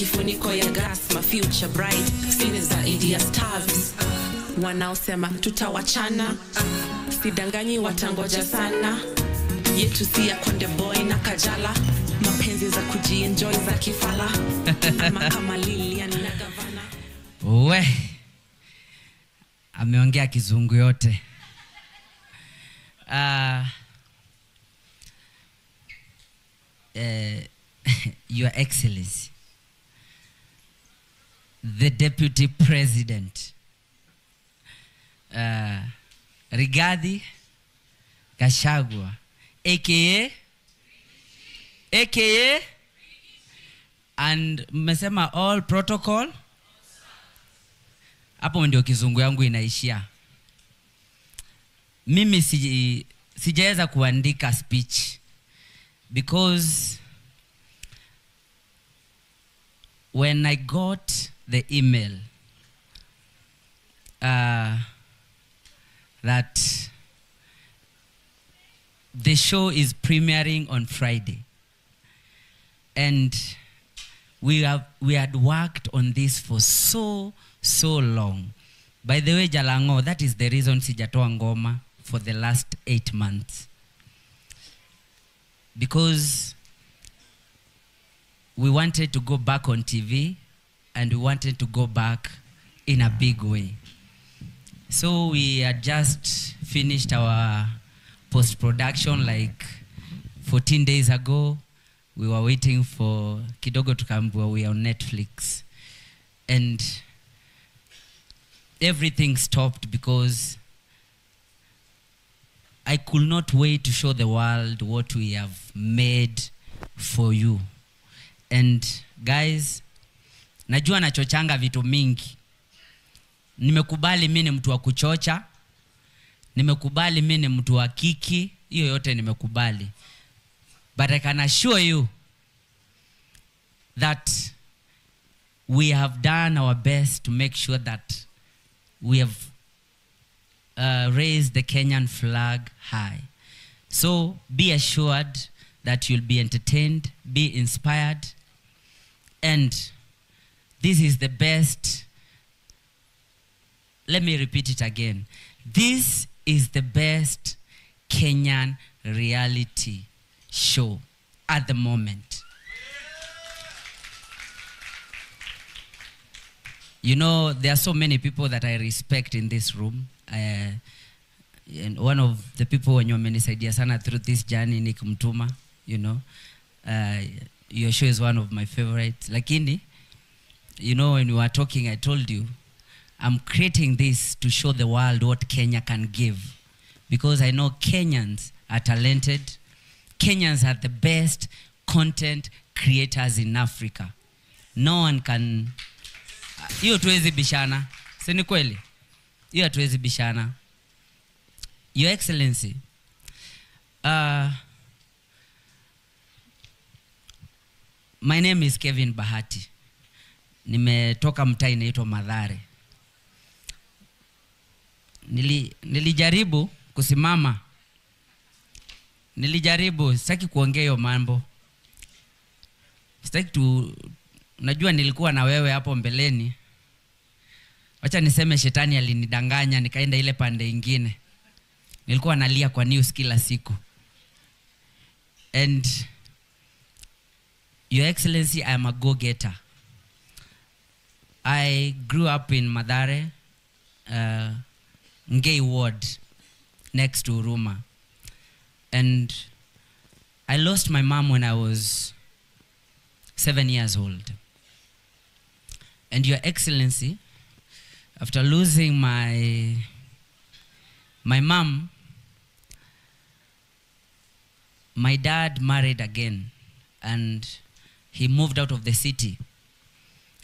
kifuniko ya gas, my future bright, siniza idia stars. Wanaosema tutawachana, sidanganyi watangoja sana. Yetu siya konde boy na kajala, mapenzi za kujienjoy za kifala. Ama kama Lilian na Gavana. Uwe, ameongea kizungu yote. Your Excellency, the Deputy President, Rigathi Gachagua, aka, and mesema all protocol. Hapo ndio kizungu yangu inaishia. Mimi sijaweza kuandika speech because when I got the email that the show is premiering on Friday, and we had worked on this for so long. By the way, Jalango, that is the reason sijatoa ngoma for the last 8 months, because we wanted to go back on TV and we wanted to go back in a big way. So we had just finished our post-production like 14 days ago. We were waiting for Kidogo to come, where we are on Netflix. And everything stopped because I could not wait to show the world what we have made for you. And guys, najua nachochanga vitu mingi. Nimekubali mimi mtu wa kuchocha. Nimekubali mimi mtu wa kiki. Hiyo yote nimekubali. But I can assure you that we have done our best to make sure that we have raised the Kenyan flag high. So be assured that you'll be entertained, be inspired, and this is the best. Let me repeat it again. This is the best Kenyan reality show at the moment. You know, there are so many people that I respect in this room. And one of the people when you menisaidia sana through this journey, Nick Mtuma, you know. Your show is one of my favorites. Lakini, you know, when we were talking, I told you, I'm creating this to show the world what Kenya can give. Because I know Kenyans are talented. Kenyans are the best content creators in Africa. No one can... Hiyo Twezi Bishana. Sini kweli? Hiyo Twezi Bishana. Your Excellency, my name is Kevin Bahati. Nimetoka mtaa inaitwa Madhare. Nilijaribu kusimama. Nilijaribu, sitaki kuongea hiyo mambo. Sitaki tu. Najua nilikuwa na wewe hapo mbeleni. Wacha niseme shetani alinidanganya, nikaenda ile pande ingine. Nilikuwa nalia kwa news kila siku. And Your Excellency, I am a go-getter. I grew up in Madhare, Ngei Ward, next to Ruma. And I lost my mom when I was 7 years old. And Your Excellency, after losing my mom, my dad married again, and he moved out of the city.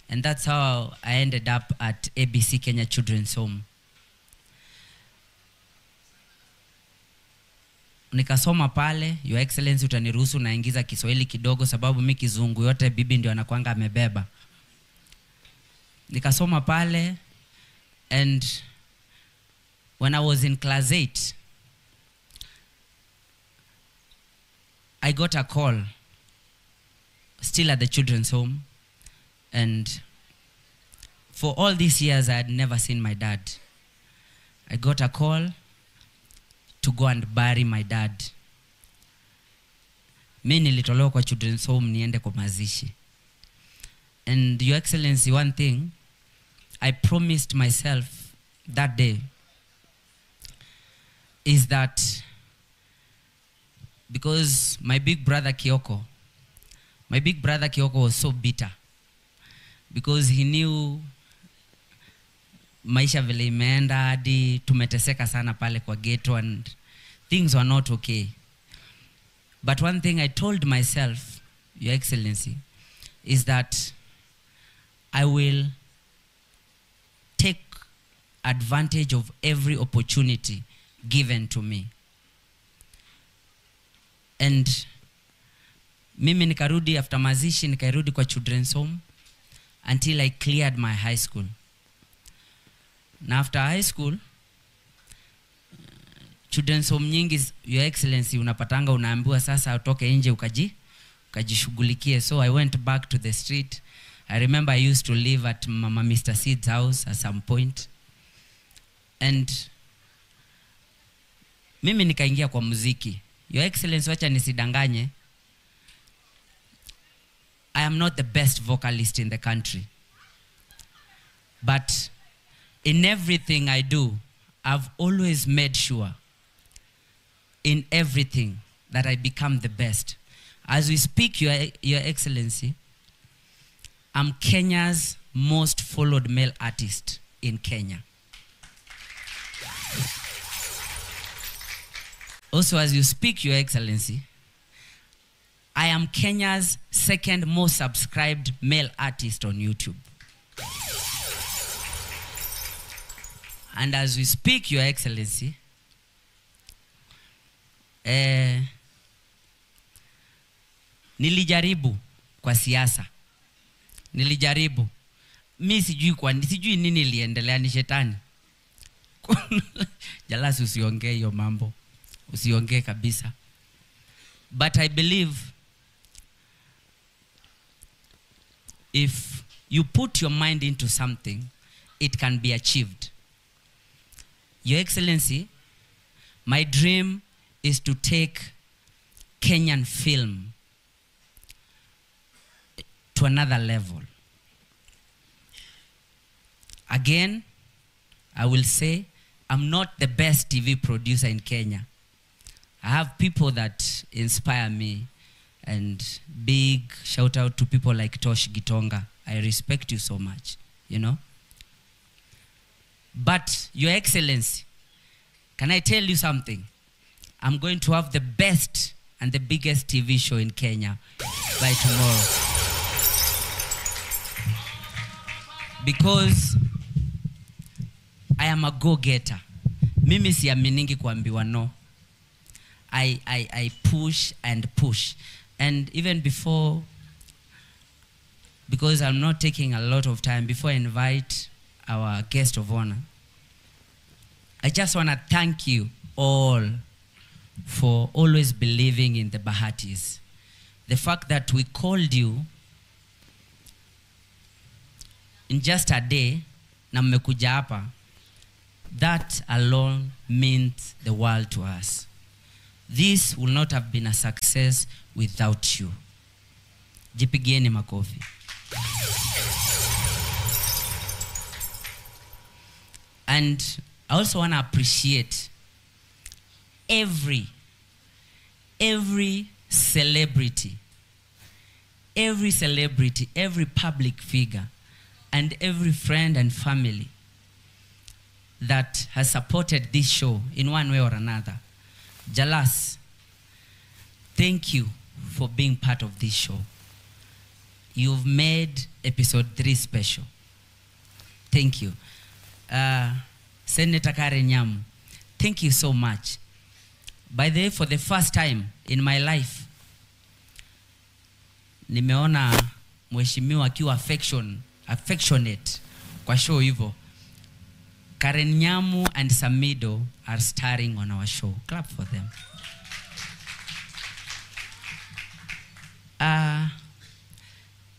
And that's how I ended up at ABC Kenya Children's Home. Nikasoma pale. Your Excellency, utaniruhusu naingiza Kiswahili kidogo sababu mimi kizungu yote bibi ndio anakuanga amebeba. Nikasoma pale, and when I was in class 8, I got a call, still at the children's home, And for all these years, I had never seen my dad. I got a call to go and bury my dad. Mimi nilitolewa kwa children's home niende kwa mazishi. And Your Excellency, one thing, I promised myself that day is that because my big brother Kioko was so bitter because he knew maisha vile imeenda hadi tumeteseka sana pale kwa ghetto and things were not okay. But one thing I told myself, Your Excellency, is that I will take advantage of every opportunity given to me. And mimi nikarudi after mazishi, nikarudi kwa children's home until I cleared my high school. Na after high school, children's home nyingi, Your Excellency, unapatanga unaambiwa sasa utoke nje ukajishughulikie. So I went back to the street. I remember I used to live at Mama Mr. Seed's house at some point. And mimi nikaingia kwa muziki. Your Excellency, wacha nisidanganye, I am not the best vocalist in the country. But in everything I do, I've always made sure in everything that I become the best. As we speak, Your Excellency, I'm Kenya's most followed male artist in Kenya. Also, as you speak, Your Excellency, I am Kenya's second most subscribed male artist on YouTube. And as we speak, Your Excellency, nilijaribu kwa siasa. Nilijaribu. Mi sijui kwa sijui nini liendelea, ni shetani. Jalasi usiongee hiyo mambo. Usiongee kabisa. But I believe if you put your mind into something, it can be achieved. Your Excellency, my dream is to take Kenyan film to another level. Again, I will say, I'm not the best TV producer in Kenya. I have people that inspire me, and big shout out to people like Tosh Gitonga. I respect you so much, you know. But Your Excellency, can I tell you something? I'm going to have the best and the biggest TV show in Kenya by tomorrow. Because I am a go-getter. Mimi siaminingi kuambiwa no. I push and push. And even before, because I'm not taking a lot of time, before I invite our guest of honor, I just want to thank you all for always believing in the Bahatis. The fact that we called you in just a day, na mmekuja hapa, that alone means the world to us. This would not have been a success without you. Jipigieni makofi. And I also want to appreciate every celebrity, every public figure, and every friend and family that has supported this show in one way or another. Jalas, thank you for being part of this show. You've made episode 3 special. Thank you. Senator Karen Nyamu, thank you so much. By the way, for the first time in my life, nimeona mheshimiwa akiwa affectionate kwa show hivyo. Karen Nyamu and Samido are starring on our show. Clap for them.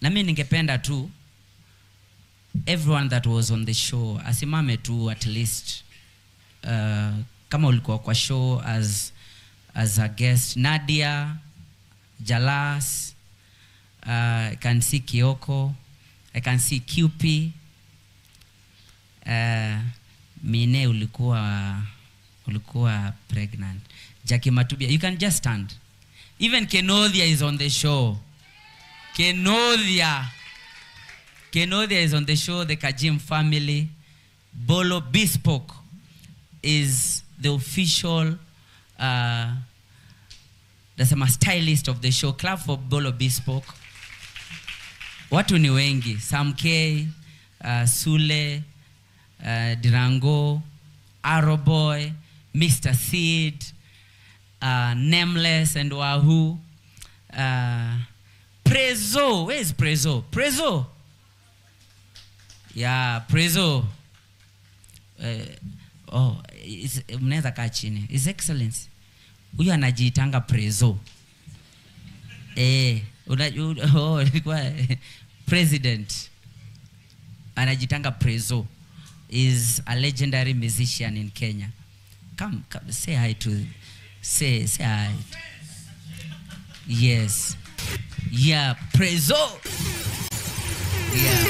Na mimi ningependa tu everyone that was on the show asimame tu at least kama ulikuwa kwa show as a guest. Nadia, Jalas, I can see Kioko, I can see QP. Mine ulikuwa pregnant. Jackie Matubia, you can just stand. Even Kenodia is on the show. Kenodia is on the show, the Kajim family. Bolo Bespoke is the official stylist of the show. Clap for Bolo Bespoke. Watu ni wengi. Samke, Sule, Durango, Arrowboy, Mr. Seed, Nameless and Wahoo. Prezo, where is Prezo? Prezo. Yeah, Prezo. Oh, mnaweza kaa chini. His Excellency. Huyu anajiitanga Prezo. Eh, President. Anajitanga Prezo is a legendary musician in Kenya. Come say hi to say hi. Yes. Yeah, Prezo. Yeah.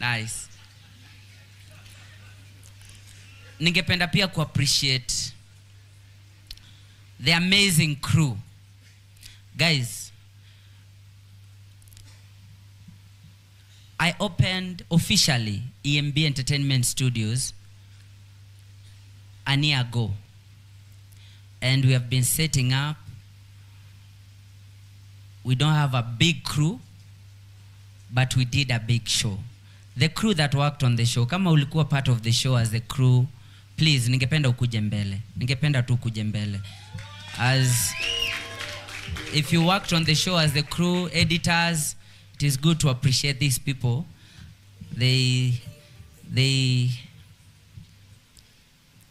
Nice. Ningependa pia ku appreciate the amazing crew. Guys, I opened officially EMB Entertainment Studios a year ago. And we have been setting up. We don't have a big crew, but we did a big show. The crew that worked on the show, kama ulikuwa part of the show as the crew, please, ningependa ukuje mbele. Ningependa tu ukuje mbele. As if you worked on the show as the crew, editors, it is good to appreciate these people. They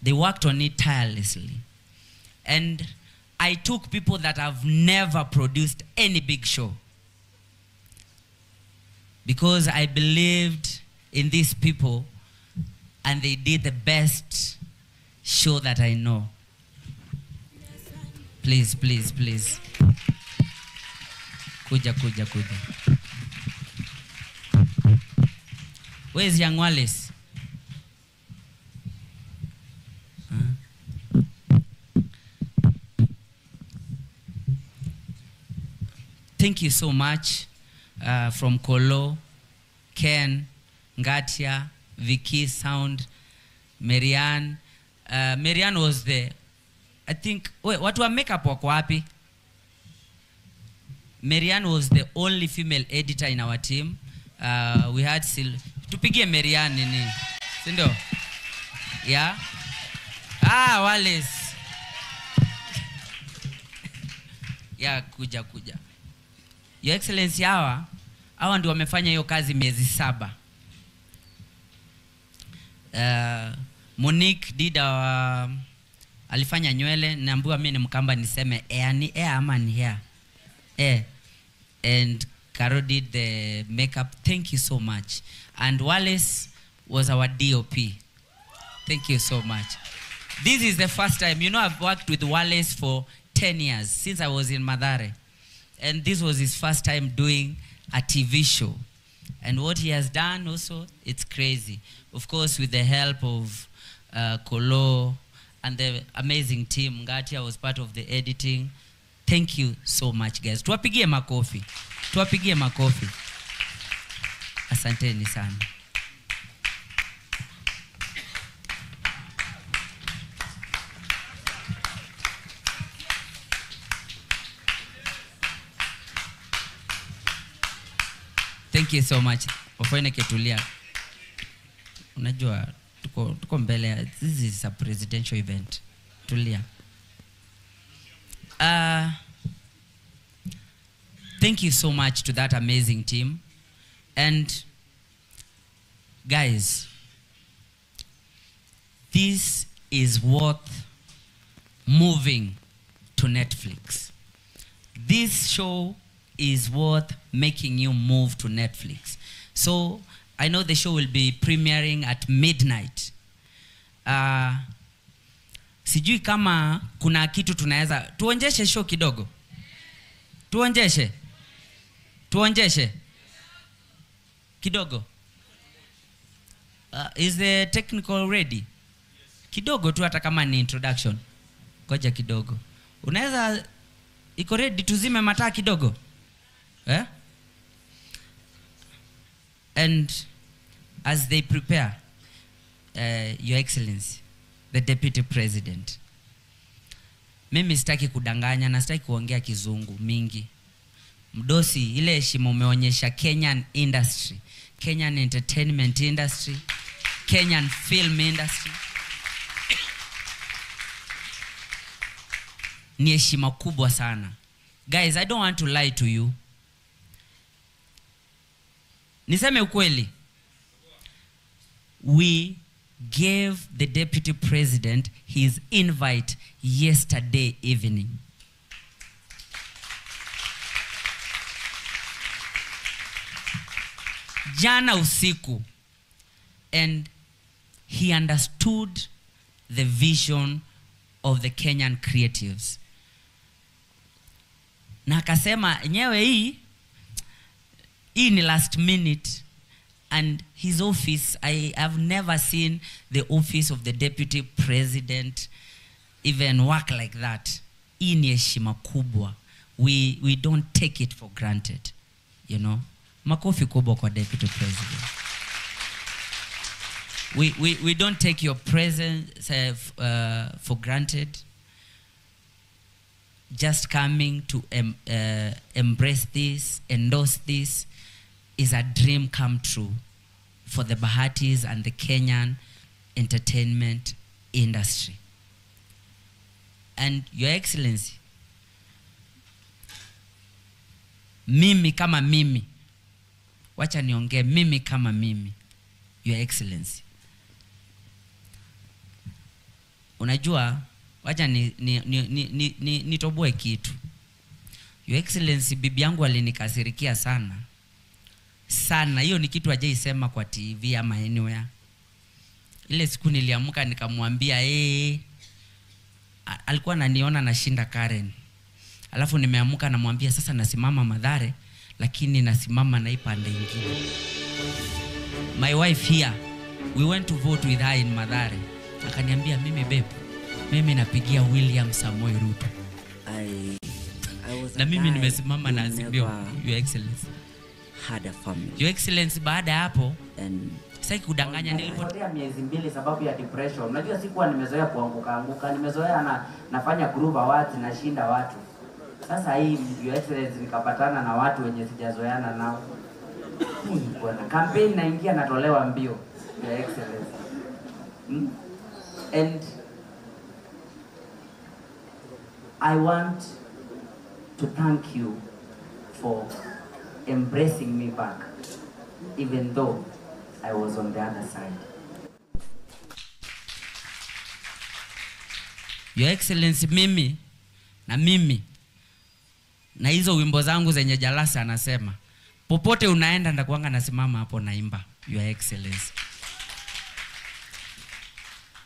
worked on it tirelessly. And I took people that have never produced any big show because I believed in these people and they did the best show that I know. Please, please, please. Kuja. Where's Young Wallace? Thank you so much from Kolo, Ken, Ngatia, Vicky, Sound, Marianne. Marianne was there. I think, wait, what were makeup wako wapi? Marianne was the only female editor in our team. We had tupigie Marianne nini. Sindo? Yeah? Ah, Wallace. Yeah, kuja. Your Excellency, hawa ndio wamefanya hiyo kazi miezi 7. Monique did our alifanya nywele, naambiwa mimi ni mkamba niseme air ama ni hair. Eh. And Karo did the makeup. Thank you so much. And Wallace was our DOP. Thank you so much. This is the first time, you know, I've worked with Wallace for 10 years since I was in Madare. And this was his first time doing a TV show. And what he has done also, it's crazy. Of course, with the help of Kolo and the amazing team. Ngatia was part of the editing. Thank you so much, guys. Tuwapigie makofi. Asanteni sana. Thank you so much. Ofwene ketulia. Unajua, tuko mbele. This is a presidential event. Tulia. Thank you so much to that amazing team. And guys, this is worth moving to Netflix. This show is worth making you move to Netflix. So I know the show will be premiering at midnight. Sijui kama kuna kitu tunaweza tuonjeshe show kidogo. Tuonjeshe kidogo. Is the technical ready? Kidogo tu hata kama ni introduction. Ngoja kidogo. Unaweza iko ready tuzime mataa kidogo? Eh? And as they prepare, Your Excellency, the Deputy President. Mimi sitaki kudanganya na sitaki kuongea kizungu mingi. Mdosi, ile heshima umeonyesha Kenyan industry, Kenyan entertainment industry, Kenyan film industry. Ni heshima kubwa sana. Guys, I don't want to lie to you. Niseme ukweli. We gave the Deputy President his invite yesterday evening. Jana usiku. And he understood the vision of the Kenyan creatives. Na akasema nyewe hii ni last minute. And his office, I have never seen the office of the Deputy President even work like that. Hii ni heshima kubwa. We don't take it for granted, you know. Makofi kubwa kwa Deputy President. We don't take your presence for granted. Just coming to embrace this, endorse this, is a dream come true for the Bahatis and the Kenyan entertainment industry. And Your Excellency, mimi kama mimi, wacha niongee mimi kama mimi, Your Excellency. Unajua, wacha nitoboe kitu. Your Excellency, bibi yangu alinikasirikia sana. Sana, hiyo ni kitu hajaisema kwa TV ama anywhere. Ile siku niliamka nikamwambia, alikuwa ananiona nashinda Karen. Alafu nimeamka namwambia sasa nasimama Madhare, lakini nasimama na ipande nyingine. My wife here, we went to vote with her in Madhare. Akaniambia mimi babe, mimi napigia William Samoei Ruto. Na mimi nimesimama na Azimio, Your Excellency. Had a family. Your Excellency, baada hapo sasa kudanganya nilipotea miezi mbili sababu ya depression. Unajua sikuwa nimezoea kuanguka, nimezoea nafanya groove awards na shinda watu. Sasa hii Your Excellency nikapatana na watu wenye sijazoeana nao. Bwana campaign naingia natolewa mbio, Your Excellency. And I want to thank you for embracing me back, even though I was on the other side. Your Excellency, mimi, na hizo wimbo zangu zenye jalasa anasema, popote unaenda ndakuanga nasimama hapo naimba, Your Excellency.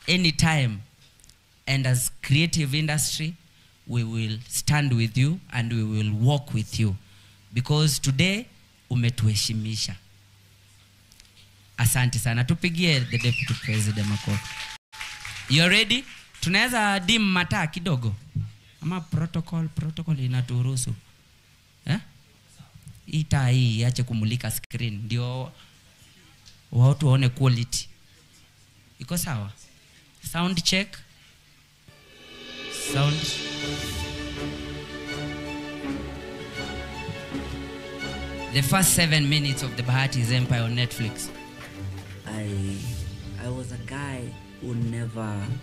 Anytime, and as creative industry, we will stand with you and we will walk with you. Because today, umetuheshimisha. Asante sana. Tupigie the Deputy President makofi. You ready? Tunaweza dim mataa kidogo. Ama protocol inaturuhusu. Eh? Hii taa hii iache kumulika screen ndio watu waone quality. Iko sawa? Sound check. Sound. The first 7 minutes of the Bahati's Empire on Netflix. I was a guy who never